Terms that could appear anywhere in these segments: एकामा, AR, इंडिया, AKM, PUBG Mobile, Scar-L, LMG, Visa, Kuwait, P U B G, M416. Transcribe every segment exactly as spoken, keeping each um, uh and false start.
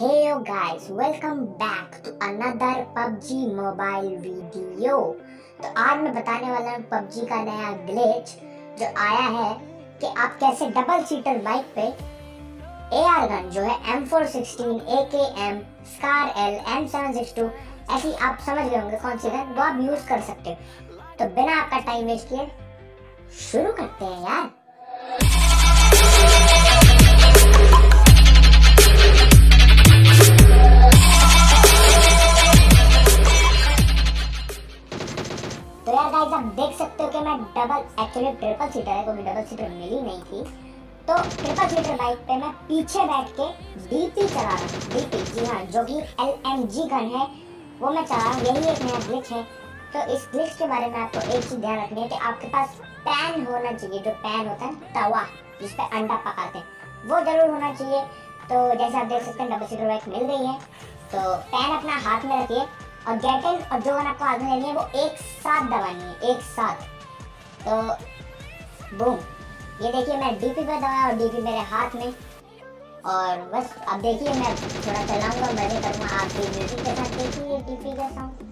Hey guys, welcome back to another P U B G Mobile video। तो आज मैं बताने वाला हूँ P U B G का नया ग्लिच जो आया है कि आप कैसे डबल सीटर बाइक पे A R गन जो है M four sixteen, A K M, Scar-L, M seven six two ऐसी आप समझ गए होंगे कौन सी गन वो आप यूज कर सकते हो। तो बिना आपका टाइम वेस्ट किए शुरू करते हैं यार। तो यार गाइस आप देख सकते हो कि मैं डबल एक्चुअली ट्रिपल सीटर है क्योंकि डबल सीटर मिली नहीं थी तो ट्रिपल सीटर बाइक पे मैं पीछे बैठ के डीपी चला रहा हूँ। डीपी जी हाँ, जो कि L M G गन है वो मैं चला रहा हूँ। यही एक नया ग्लिच है। तो इस ग्लिच के बारे में आपको एक चीज ध्यान रखनी है कि आपके पास पैन होना चाहिए, जो पैन होता है तवा जिस पे अंडा पकाते हैं वो जरूर होना चाहिए। तो जैसे आप देख सकते हैं डबल सीटर बाइक मिल रही है तो पैन अपना हाथ में रखिए और गैटल और जो आपको आगे लेनी है वो एक साथ दबानी है, एक साथ। तो बूम, ये देखिए मैं डीपी पे दबाया और डीपी मेरे हाथ में और बस अब देखिए मैं थोड़ा चलाऊंगा, मजे करूँगा। आप भी म्यूजिक के साथ देखिए डीपी का साउंड।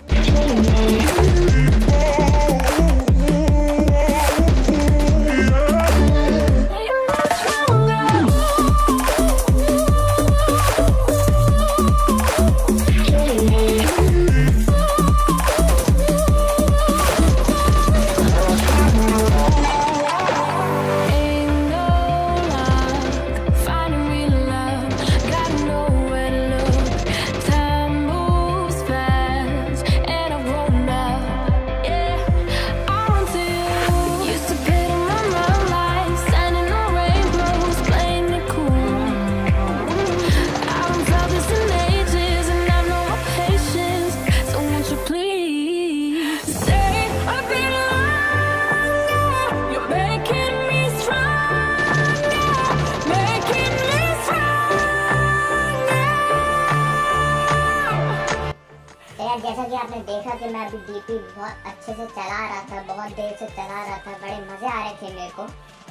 जैसा कि आपने देखा कि मैं अभी डीपी बहुत अच्छे से चला रहा था, बहुत देर से चला रहा था, बड़े मजे आ रहे थे मेरे को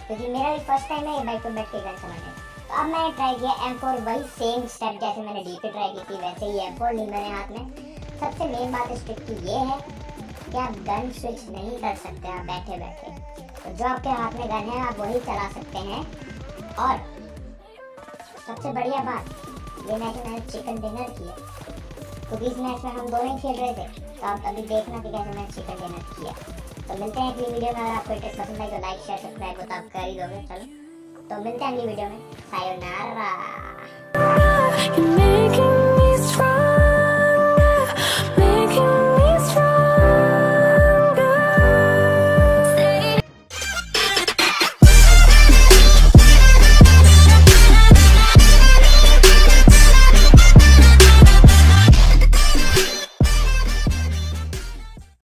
क्योंकि मेरा भी फर्स्ट टाइम है ये बाइक पर बैठ के गन चलाने। तो अब मैंने ट्राई किया M फ़ोर, वही सेम स्टेप जैसे मैंने डीपी ट्राई की थी वैसे ही M फ़ोर ली मैंने हाथ में। सबसे मेन बात इस ट्रिक की ये है कि आप गन स्विच नहीं कर सकते आप बैठे बैठे। तो जो आपके हाथ में गन है आप वही चला सकते हैं। और सबसे बढ़िया बात ये मैच मैंने चिकन डिनर किया क्योंकि इस मैच में हम दोनों ही खेल रहे थे। तो आप अभी देखना कि कैसे मैच चिकन डिनर किया। तो मिलते हैं अगली वीडियो में। अगर आपको ट्रिक पसंद आई तो लाइक शेयर सब्सक्राइब हो तो आप कर ही दोगे। चलो तो मिलते हैं अगली वीडियो में। सायोनारा।